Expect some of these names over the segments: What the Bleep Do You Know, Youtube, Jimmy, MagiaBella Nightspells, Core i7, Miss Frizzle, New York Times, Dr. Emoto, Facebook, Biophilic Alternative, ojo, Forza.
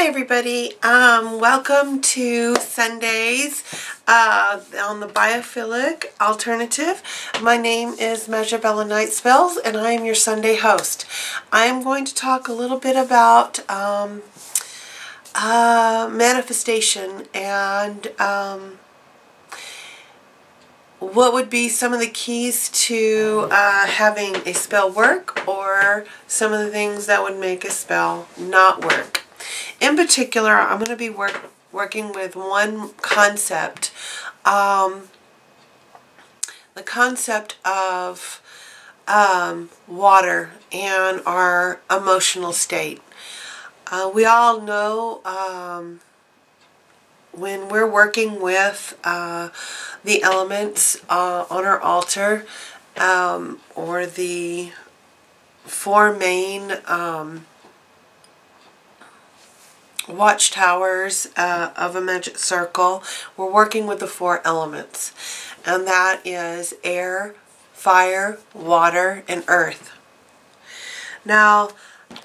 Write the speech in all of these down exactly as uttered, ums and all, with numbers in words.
Hi everybody, um, welcome to Sundays uh, on the Biophilic Alternative. My name is MagiaBella Nightspells and I am your Sunday host. I am going to talk a little bit about um, uh, manifestation and um, what would be some of the keys to uh, having a spell work, or some of the things that would make a spell not work. In particular, I'm going to be work, working with one concept. Um, the concept of um, water and our emotional state. Uh, we all know um, when we're working with uh, the elements uh, on our altar, um, or the four main um watchtowers uh, of a magic circle, we're working with the four elements, and that is air, fire, water, and earth. Now,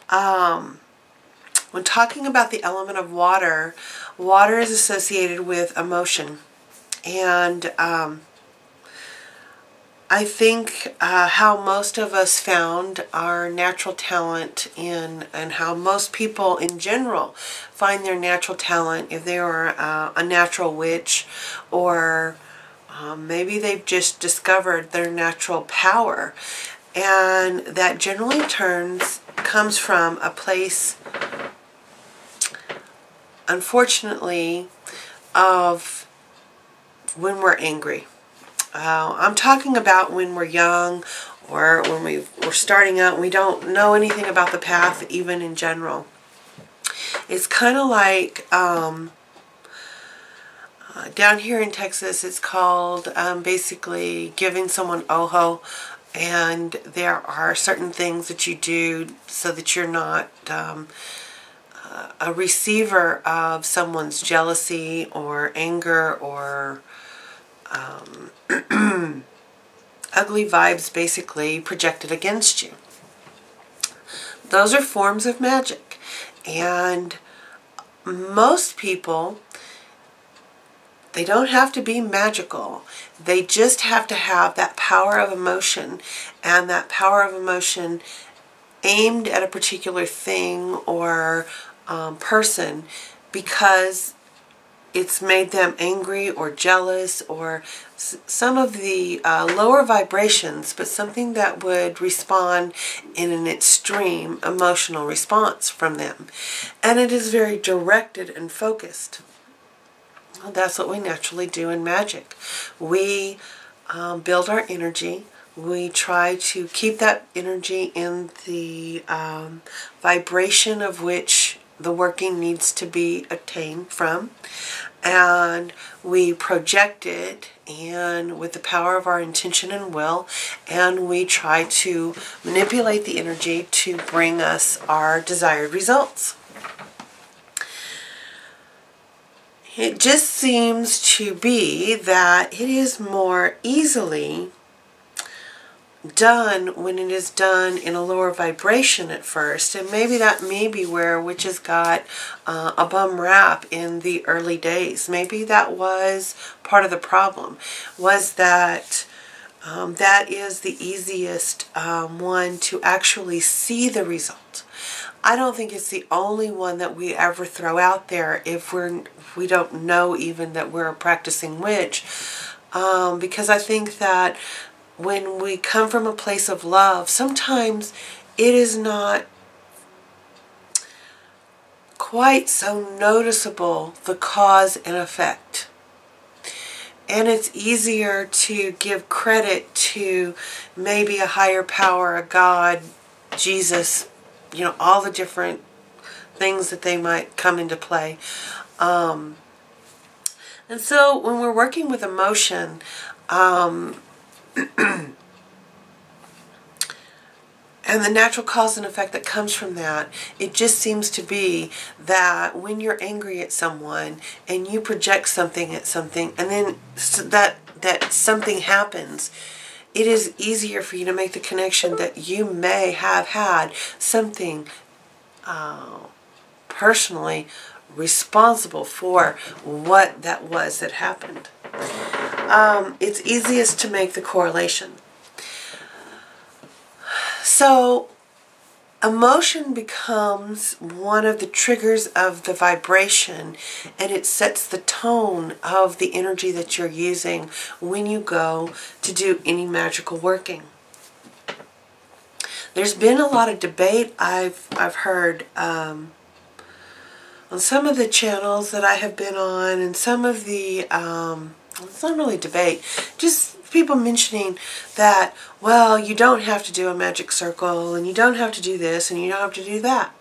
um, when talking about the element of water, water is associated with emotion, and um, I think uh, how most of us found our natural talent in, and how most people in general find their natural talent, if they are uh, a natural witch, or um, maybe they've just discovered their natural power, and that generally turns comes from a place, unfortunately, of when we're angry. Uh, I'm talking about when we're young, or when we, we're starting out and we don't know anything about the path, even in general. It's kind of like, um, uh, down here in Texas, it's called um, basically giving someone ojo, and there are certain things that you do so that you're not um, uh, a receiver of someone's jealousy or anger or Um, ugly vibes basically projected against you. Those are forms of magic, and most people, they don't have to be magical, they just have to have that power of emotion, and that power of emotion aimed at a particular thing or um, person, because it's made them angry or jealous, or s some of the uh, lower vibrations, but something that would respond in an extreme emotional response from them. And it is very directed and focused. Well, that's what we naturally do in magic. We um, build our energy. We try to keep that energy in the um, vibration of which the working needs to be attained from, and we project it, and with the power of our intention and will, and we try to manipulate the energy to bring us our desired results. It just seems to be that it is more easily done when it is done in a lower vibration at first, and maybe that may be where witches got uh, a bum rap in the early days. Maybe that was part of the problem, was that um, that is the easiest um, one to actually see the result. I don't think it's the only one that we ever throw out there if we're we don't know even that we're a practicing witch, um, because I think that when we come from a place of love, sometimes it is not quite so noticeable, the cause and effect. And it's easier to give credit to maybe a higher power, a God, Jesus, you know, all the different things that they might come into play. Um, and so when we're working with emotion, um, and the natural cause and effect that comes from that, it just seems to be that when you're angry at someone and you project something at something, and then that that something happens, it is easier for you to make the connection that you may have had something uh, personally responsible for what that was that happened. Um, it's easiest to make the correlation. So emotion becomes one of the triggers of the vibration, and it sets the tone of the energy that you're using when you go to do any magical working. There's been a lot of debate I've, I've heard um, on some of the channels that I have been on, and some of the, um, it's not really debate, just people mentioning that, well, you don't have to do a magic circle, and you don't have to do this, and you don't have to do that.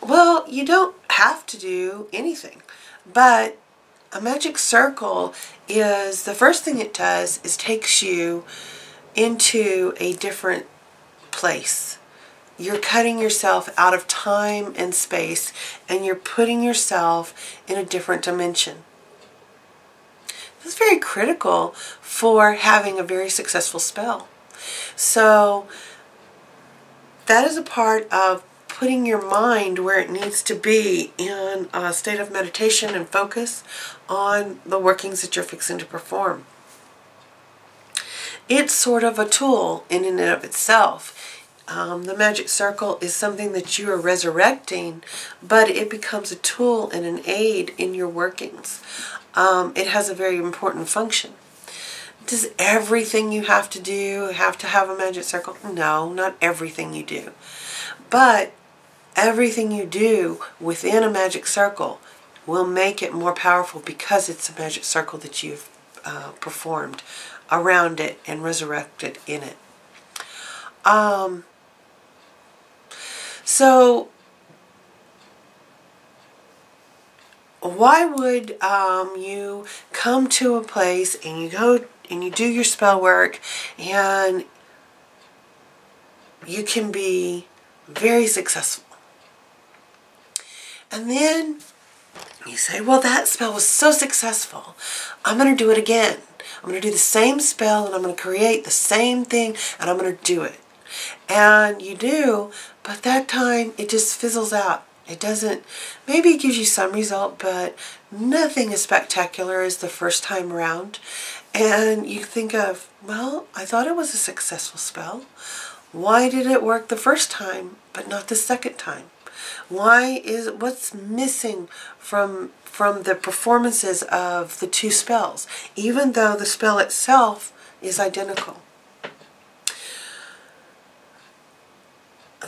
Well, you don't have to do anything, but a magic circle is, the first thing it does is takes you into a different place. You're cutting yourself out of time and space, and you're putting yourself in a different dimension. This is very critical for having a very successful spell. So that is a part of putting your mind where it needs to be in a state of meditation and focus on the workings that you're fixing to perform. It's sort of a tool in and of itself. Um, the magic circle is something that you are resurrecting, but it becomes a tool and an aid in your workings. Um, it has a very important function. Does everything you have to do have to have a magic circle? No, not everything you do. But everything you do within a magic circle will make it more powerful because it's a magic circle that you've uh, performed around it and resurrected in it. Um, so, why would um, you come to a place and you go and you do your spell work, and you can be very successful? And then you say, well, that spell was so successful, I'm going to do it again. I'm going to do the same spell, and I'm going to create the same thing, and I'm going to do it. And you do, but that time it just fizzles out. It doesn't, maybe it gives you some result, but nothing as spectacular as the first time around. And you think of, well, I thought it was a successful spell. Why did it work the first time, but not the second time? Why is, what's missing from from the performances of the two spells, even though the spell itself is identical?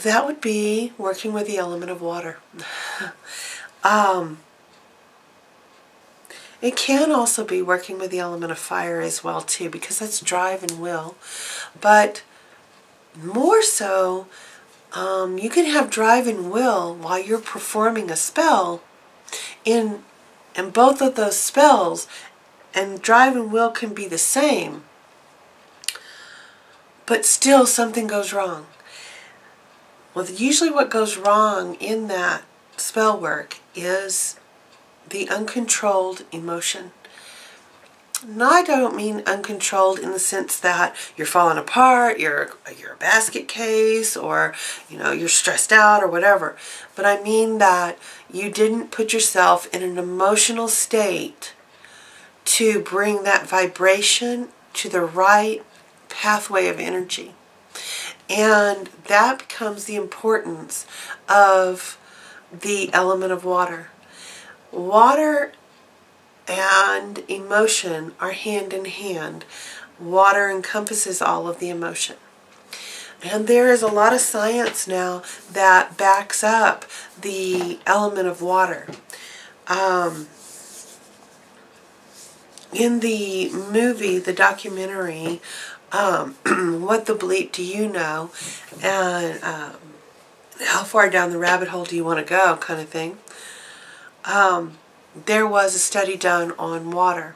That would be working with the element of water. um, it can also be working with the element of fire as well too, because that's drive and will. But more so, um, you can have drive and will while you're performing a spell. In, in both of those spells, and drive and will can be the same, but still something goes wrong. Well, usually what goes wrong in that spell work is the uncontrolled emotion. Now, I don't mean uncontrolled in the sense that you're falling apart, you're, you're a basket case, or, you know, you're stressed out or whatever. But I mean that you didn't put yourself in an emotional state to bring that vibration to the right pathway of energy. And that becomes the importance of the element of water. Water and emotion are hand in hand. Water encompasses all of the emotion. And there is a lot of science now that backs up the element of water. Um, in the movie, the documentary, um, What the Bleep Do You Know? And um, How Far Down the Rabbit Hole Do You Want to Go? Kind of thing. Um, There was a study done on water.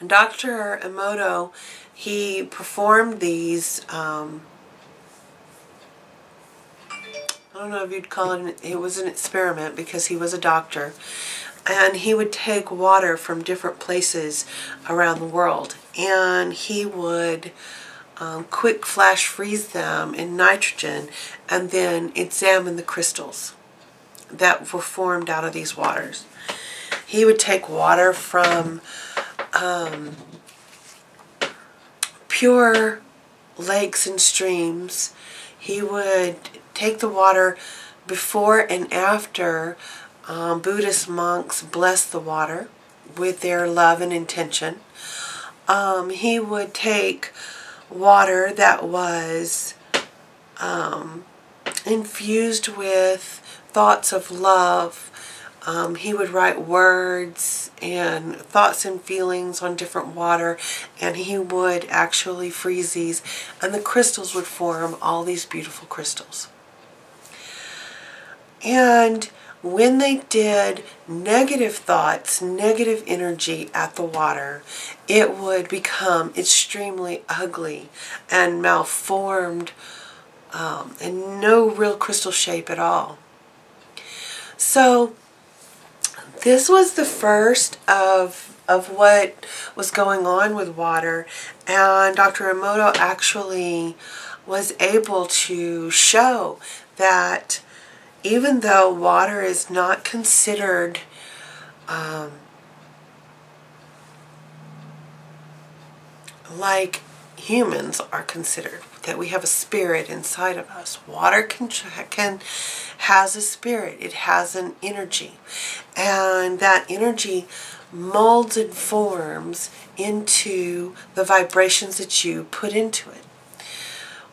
And Doctor Emoto, he performed these, um, I don't know if you'd call it, an, it was an experiment because he was a doctor. And he would take water from different places around the world, and he would um, quick flash freeze them in nitrogen and then examine the crystals. that were formed out of these waters. He would take water from um, pure lakes and streams. He would take the water before and after um, Buddhist monks blessed the water with their love and intention. Um, he would take water that was um, infused with thoughts of love. Um, he would write words and thoughts and feelings on different water, and he would actually freeze these, and the crystals would form all these beautiful crystals. And when they did negative thoughts, negative energy at the water, it would become extremely ugly and malformed, um, and no real crystal shape at all. So this was the first of, of what was going on with water, and Doctor Emoto actually was able to show that even though water is not considered um, like humans are considered, that we have a spirit inside of us. Water can, can has a spirit. It has an energy. And that energy molds and forms into the vibrations that you put into it.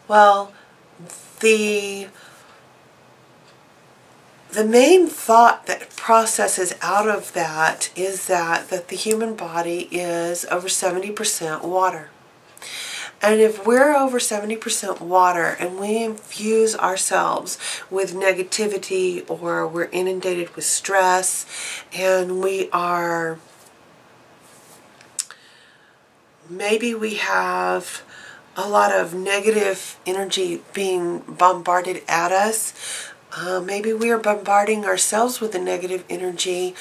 Well, the The main thought that processes out of that is that, that the human body is over seventy percent water. And if we're over seventy percent water and we infuse ourselves with negativity, or we're inundated with stress, and we are, maybe we have a lot of negative energy being bombarded at us. Uh, maybe we are bombarding ourselves with the negative energy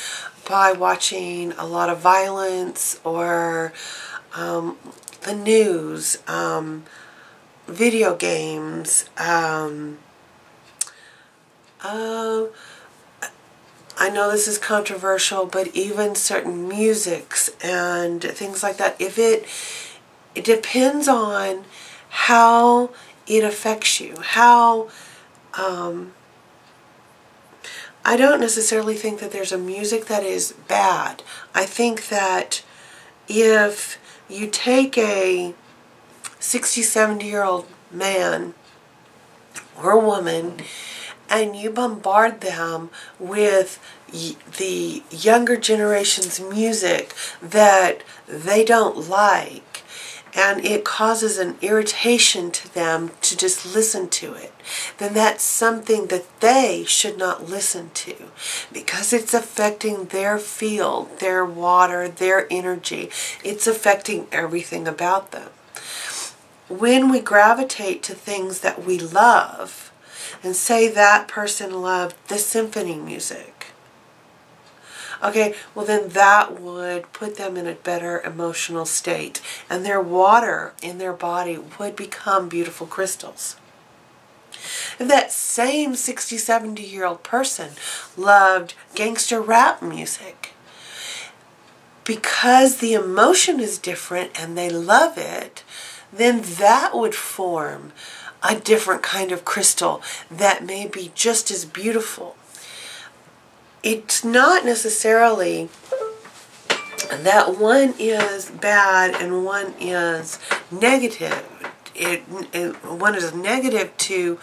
by watching a lot of violence, or um, the news, um, video games. Um, uh, I know this is controversial, but even certain musics and things like that. If it, it depends on how it affects you, how... Um, I don't necessarily think that there's a music that is bad. I think that if you take a sixty, seventy year old man or woman and you bombard them with y the younger generation's music that they don't like, and it causes an irritation to them to just listen to it, then that's something that they should not listen to, because it's affecting their field, their water, their energy. It's affecting everything about them. When we gravitate to things that we love, and say that person loved the symphony music, okay, well then that would put them in a better emotional state, and their water in their body would become beautiful crystals. If that same sixty, seventy year old person loved gangster rap music, because the emotion is different and they love it, then that would form a different kind of crystal that may be just as beautiful. It's not necessarily that one is bad and one is negative. It, it one is negative to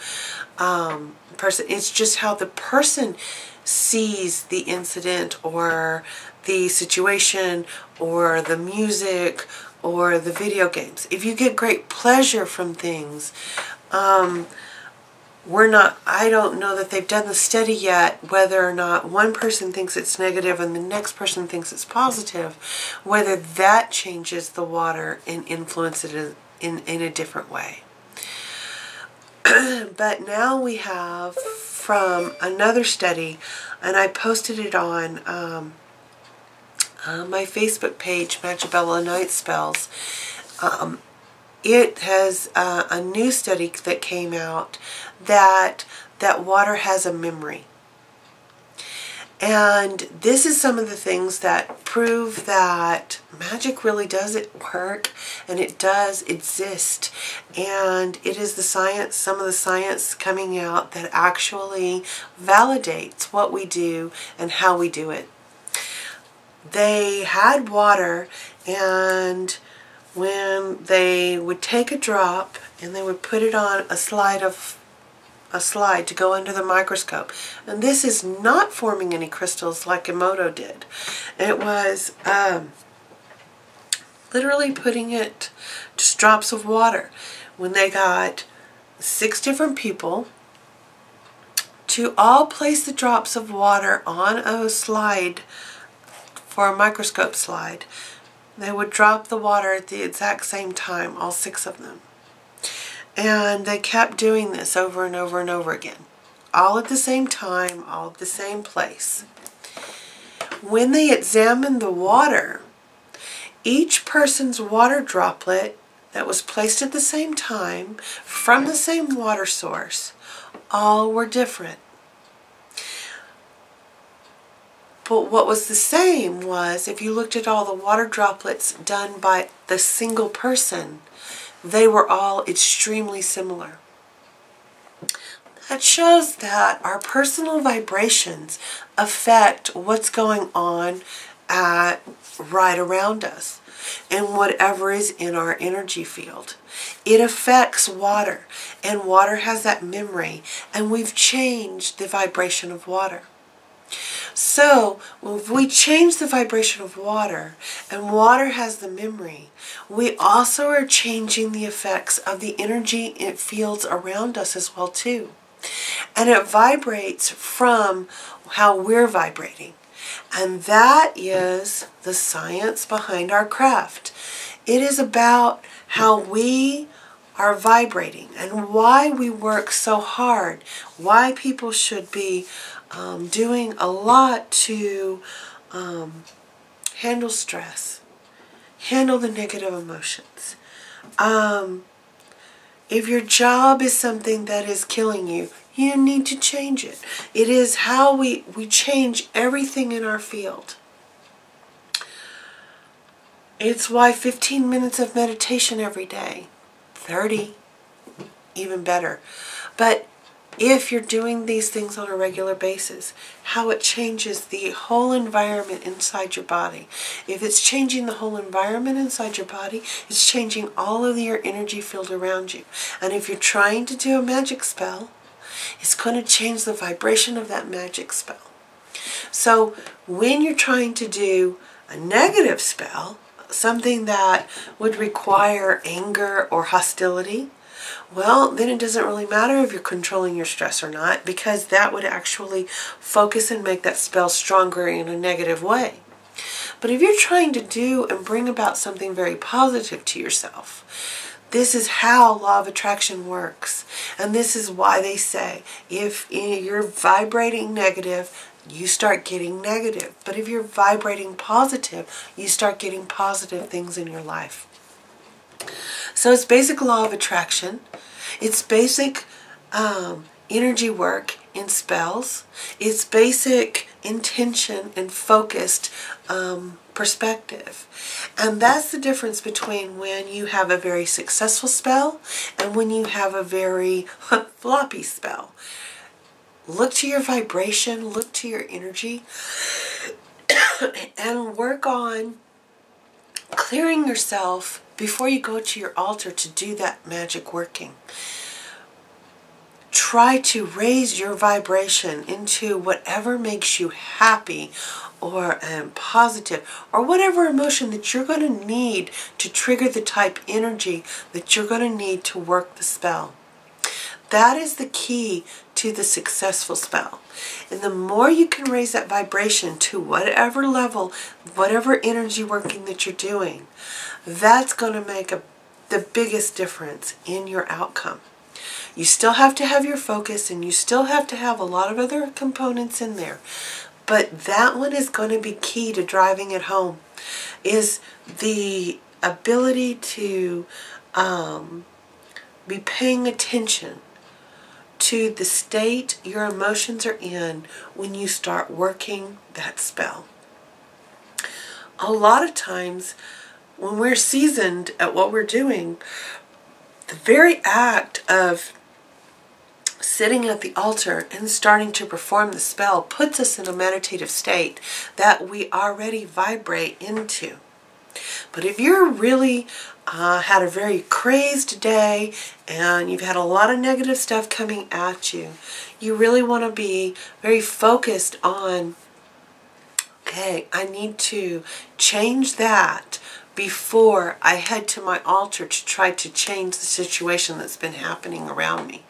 um, person. It's just how the person sees the incident, or the situation, or the music, or the video games. If you get great pleasure from things, um, We're not, I don't know that they've done the study yet, whether or not one person thinks it's negative and the next person thinks it's positive, whether that changes the water and influences it in, in a different way. But now we have from another study, and I posted it on um, uh, my Facebook page, MagiaBella Nightspells. Um, It has uh, a new study that came out that that water has a memory. And this is some of the things that prove that magic really does it work and it does exist. And it is the science, some of the science coming out that actually validates what we do and how we do it. They had water, and when they would take a drop and they would put it on a slide of a slide to go under the microscope. And this is not forming any crystals like Emoto did. It was um, literally putting it, just drops of water. When they got six different people to all place the drops of water on a slide for a microscope slide, they would drop the water at the exact same time, all six of them. And they kept doing this over and over and over again. All at the same time, all at the same place. When they examined the water, each person's water droplet that was placed at the same time from the same water source, all were different. But what was the same was, if you looked at all the water droplets done by the single person, they were all extremely similar. That shows that our personal vibrations affect what's going on at, right around us and whatever is in our energy field. It affects water, and water has that memory, and we've changed the vibration of water. So, if we change the vibration of water, and water has the memory, we also are changing the effects of the energy fields around us as well too. And it vibrates from how we're vibrating. And that is the science behind our craft. It is about how we are vibrating and why we work so hard, why people should be Um, doing a lot to um, handle stress, handle the negative emotions. Um, if your job is something that is killing you, you need to change it. It is how we, we change everything in our field. It's why fifteen minutes of meditation every day, thirty, even better. But if you're doing these things on a regular basis, how it changes the whole environment inside your body. If it's changing the whole environment inside your body, it's changing all of your energy field around you. And if you're trying to do a magic spell, it's going to change the vibration of that magic spell. So when you're trying to do a negative spell, something that would require anger or hostility, well, then it doesn't really matter if you're controlling your stress or not, because that would actually focus and make that spell stronger in a negative way. But if you're trying to do and bring about something very positive to yourself, this is how law of attraction works. And this is why they say if you're vibrating negative, you start getting negative. But if you're vibrating positive, you start getting positive things in your life. So it's basic law of attraction, it's basic um, energy work in spells, it's basic intention and focused um, perspective. And that's the difference between when you have a very successful spell and when you have a very floppy spell. Look to your vibration, look to your energy, and work on clearing yourself before you go to your altar to do that magic working. Try to raise your vibration into whatever makes you happy or um, positive, or whatever emotion that you're going to need to trigger the type energy that you're going to need to work the spell. That is the key to the successful spell. And the more you can raise that vibration to whatever level, whatever energy working that you're doing, that's going to make a, the biggest difference in your outcome. You still have to have your focus, and you still have to have a lot of other components in there. But that one is going to be key to driving it home, is the ability to um, be paying attention to the state your emotions are in when you start working that spell. A lot of times when we're seasoned at what we're doing, the very act of sitting at the altar and starting to perform the spell puts us in a meditative state that we already vibrate into. But if you're really uh, had a very crazed day and you've had a lot of negative stuff coming at you, you really want to be very focused on, okay, I need to change that before I head to my altar to try to change the situation that's been happening around me.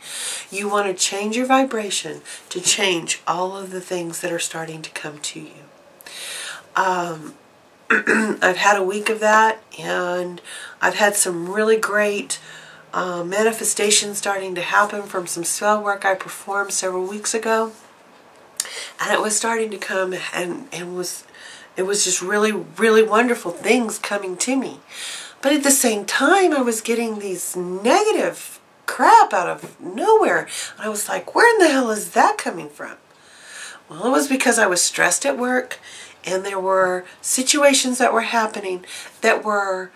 You want to change your vibration to change all of the things that are starting to come to you. Um, I've had a week of that, and I've had some really great uh, manifestations starting to happen from some spell work I performed several weeks ago, and it was starting to come, and, and was it was just really, really wonderful things coming to me. But at the same time, I was getting these negative crap out of nowhere, and I was like, where in the hell is that coming from? Well, it was because I was stressed at work, and there were situations that were happening that were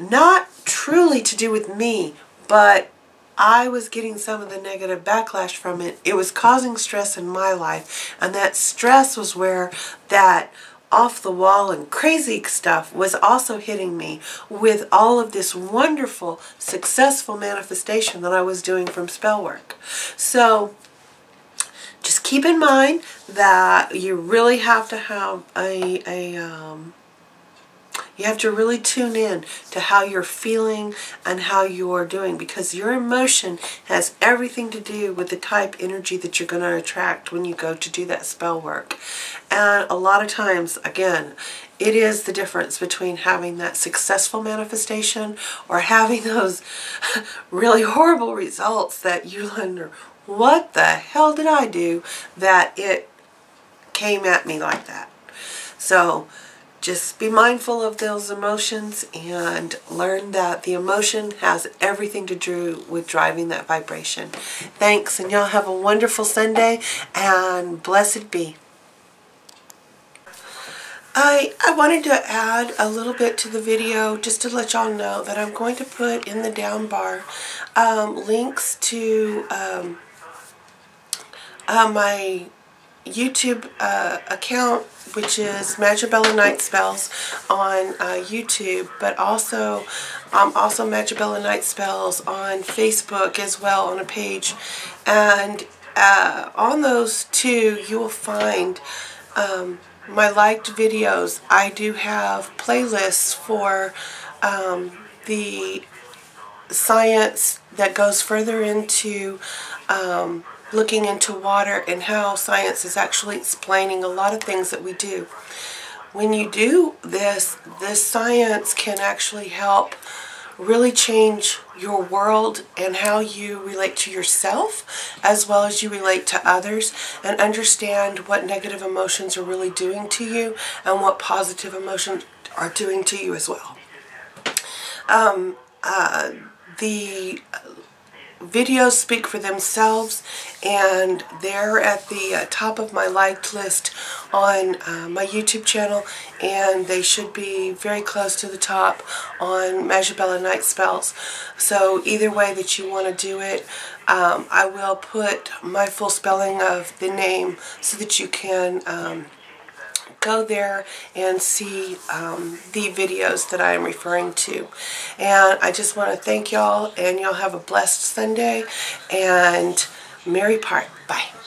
not truly to do with me, but I was getting some of the negative backlash from it. It was causing stress in my life, and that stress was where that off-the-wall and crazy stuff was also hitting me with all of this wonderful, successful manifestation that I was doing from spell work. So just keep in mind that you really have to have a, a um, you have to really tune in to how you're feeling and how you're doing, because your emotion has everything to do with the type energy that you're going to attract when you go to do that spell work. And a lot of times, again, it is the difference between having that successful manifestation or having those really horrible results that you wonder, what the hell did I do that it came at me like that? So just be mindful of those emotions and learn that the emotion has everything to do with driving that vibration. Thanks, and y'all have a wonderful Sunday, and blessed be. I, I wanted to add a little bit to the video just to let y'all know that I'm going to put in the down bar um, links to Um, Uh, my YouTube uh, account, which is MagiaBella Nightspells on uh, YouTube, but also um, also MagiaBella Nightspells on Facebook as well, on a page. And uh, on those two, you will find um, my liked videos. I do have playlists for um, the science that goes further into um, looking into water and how science is actually explaining a lot of things that we do. When you do this, this science can actually help really change your world and how you relate to yourself as well as you relate to others, and understand what negative emotions are really doing to you and what positive emotions are doing to you as well. Um, uh, the videos speak for themselves, and they're at the uh, top of my liked list on uh, my YouTube channel, and they should be very close to the top on MagiaBella Nightspells. So either way that you want to do it, um, I will put my full spelling of the name so that you can um, go there and see um, the videos that I am referring to. And I just want to thank y'all, and y'all have a blessed Sunday, and Merry Part. Bye.